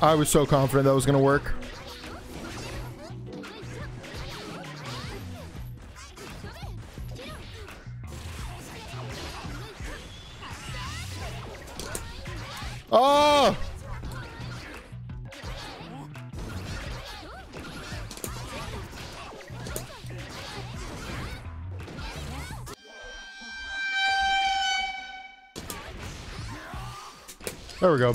I was so confident that was gonna work. Oh! There we go.